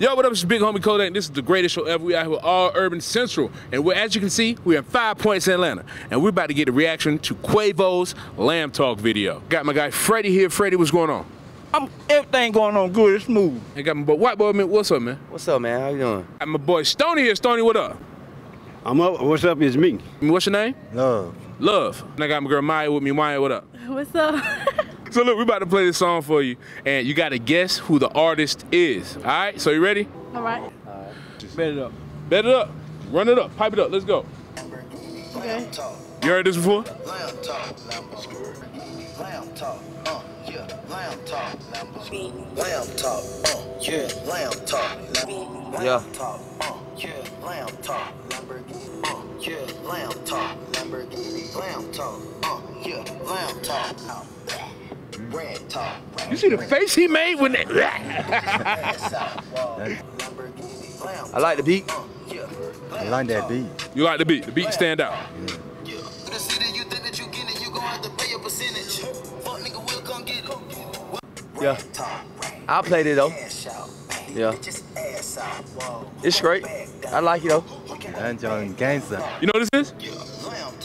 Yo, what up, it's your big homie Kodaq, and this is the greatest show ever. We out here with All Urban Central, and as you can see, we're in 5 Points, Atlanta, and we're about to get a reaction to Quavo's Lamb Talk video. Got my guy Freddie here. Freddie, what's going on? Everything going on good, it's smooth. I got my boy White Boy, man. What's up, man? What's up, man? How you doing? I got my boy Stoney here. Stoney, what up? I'm up. What's up? It's me. What's your name? Love. Love. And I got my girl Maya with me. Maya, what up? What's up? So look, we're about to play this song for you, and you got to guess who the artist is. All right, so you ready? All right. Bet it up. Bet it up. Run it up. Pipe it up. Let's go. Okay. You heard this before? Lamb talk. Lamb talk. Yeah. Lamb talk. Lamb talk. Yeah. Lamb talk. Yeah. Lamb talk. Yeah. Lamb talk. Yeah. Lamb talk. Lamb talk. Yeah. Lamb talk. Red top, red, you see the red face he made when that. I like the beat. I like that beat. You like the beat? The beat stand out. Yeah. Yeah. I played it though. Yeah. It's great. I like it though. You know what this is?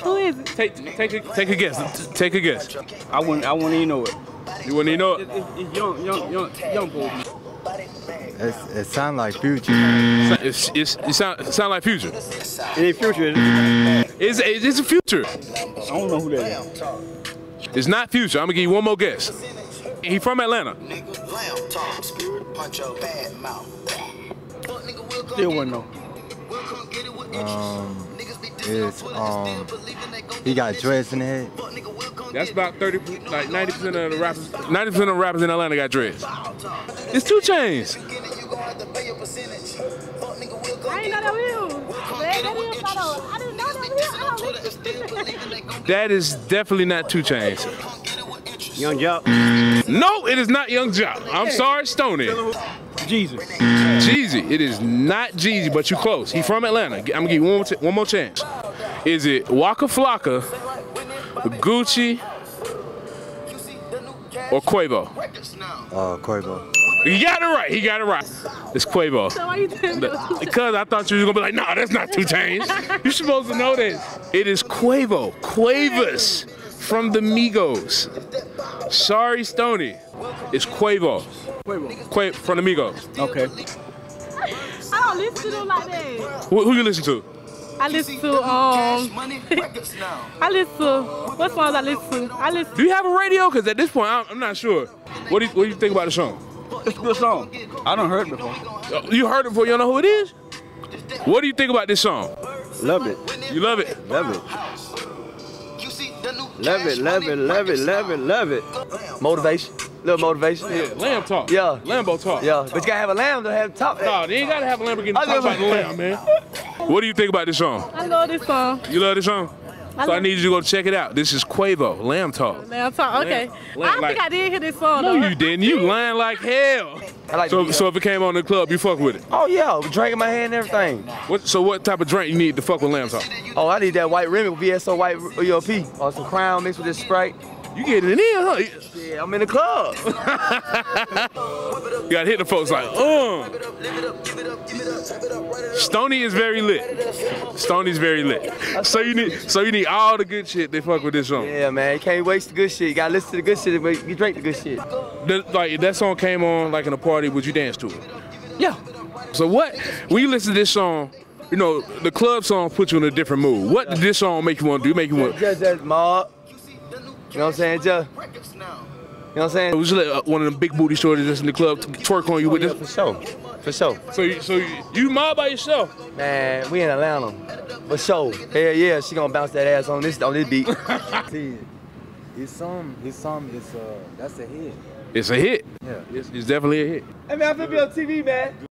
Who is it? Take a guess. Take a guess. I wouldn't even know it. You wouldn't even know it? It's young boy. It sound like Future. It sound like Future. It ain't Future. It's a Future. I don't know who that is. It's not Future. I'm gonna give you one more guess. He from Atlanta. Still wouldn't know. He got dreads in the head. That's about 30%, like 90% of the rappers. 90% of the rappers in Atlanta got dreads. It's 2 Chainz. I ain't know that real. That is definitely not 2 Chainz. Young Jock. No, it is not Young Jock. I'm sorry, Stoney. Jeezy. Jeezy. It is not Jeezy, but you close. He from Atlanta. I'm gonna give you one more chance. Is it Waka Flocka, Gucci, or Quavo? Oh, Quavo. You got it right. He got it right. It's Quavo. So why you doing that? Because I thought you were gonna be like, nah, that's not 2 Chainz. You're supposed to know this. It is Quavo. Quavus from the Migos. Sorry, Stoney. It's Quavo. Quavo from the Migos. Okay. I don't listen to them like that. Who you listen to? I listen to I listen to what songs I listen to. Do you have a radio? Cause at this point I'm not sure. What do you think about the song? It's a good song. I done heard it before. You heard it before? You don't know who it is? What do you think about this song? Love it. You love it? Love it. Love it. Love it. Love it. Love it. Love it. Motivation. Little motivation. Yeah, lamb talk. Yeah. Lambo talk. Yeah. But you gotta have a lamb to have a top. No, they ain't gotta have a Lamborghini to talk like a lamb, man. What do you think about this song? I love this song. You love this song? So I need you to go check it out. This is Quavo, Lamb Talk. Lamb Talk, okay. I think I did hear this song. No, you didn't. You lying like hell. So if it came on the club, you fuck with it? Oh, yeah. Drinking my hand and everything. So what type of drink you need to fuck with Lamb Talk? Oh, I need that white Remy, VSO White EOP. Or some Crown mixed with this Sprite. You getting it in, huh? Yeah, I'm in the club. You gotta hit the folks like, Stoney is very lit. Stoney's very lit. So you need all the good shit they fuck with this song. Yeah, man, you can't waste the good shit. You gotta listen to the good shit and you drink the good shit. Like if that song came on like in a party, would you dance to it? Yeah. So what? When you listen to this song, you know the club song puts you in a different mood. What did this song make you want to do? Make you want? Just mob. You know what I'm saying, Joe? You know what I'm saying? It was just like one of them big booty shorties that's in the club twerk on you with this. For sure. So you mob by yourself? Man, we in Atlanta. For sure. Hell yeah, she gonna bounce that ass on this beat. See, it's that's a hit. It's a hit. Yeah, it's definitely a hit. Hey man, I feel be on TV, man.